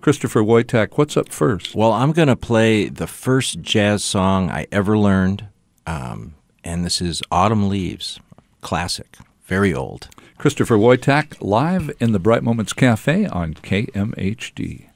Christopher Woitach, what's up first? Well, I'm going to play the first jazz song I ever learned, and this is Autumn Leaves, classic, very old. Christopher Woitach, live in the Bright Moments Café on KMHD.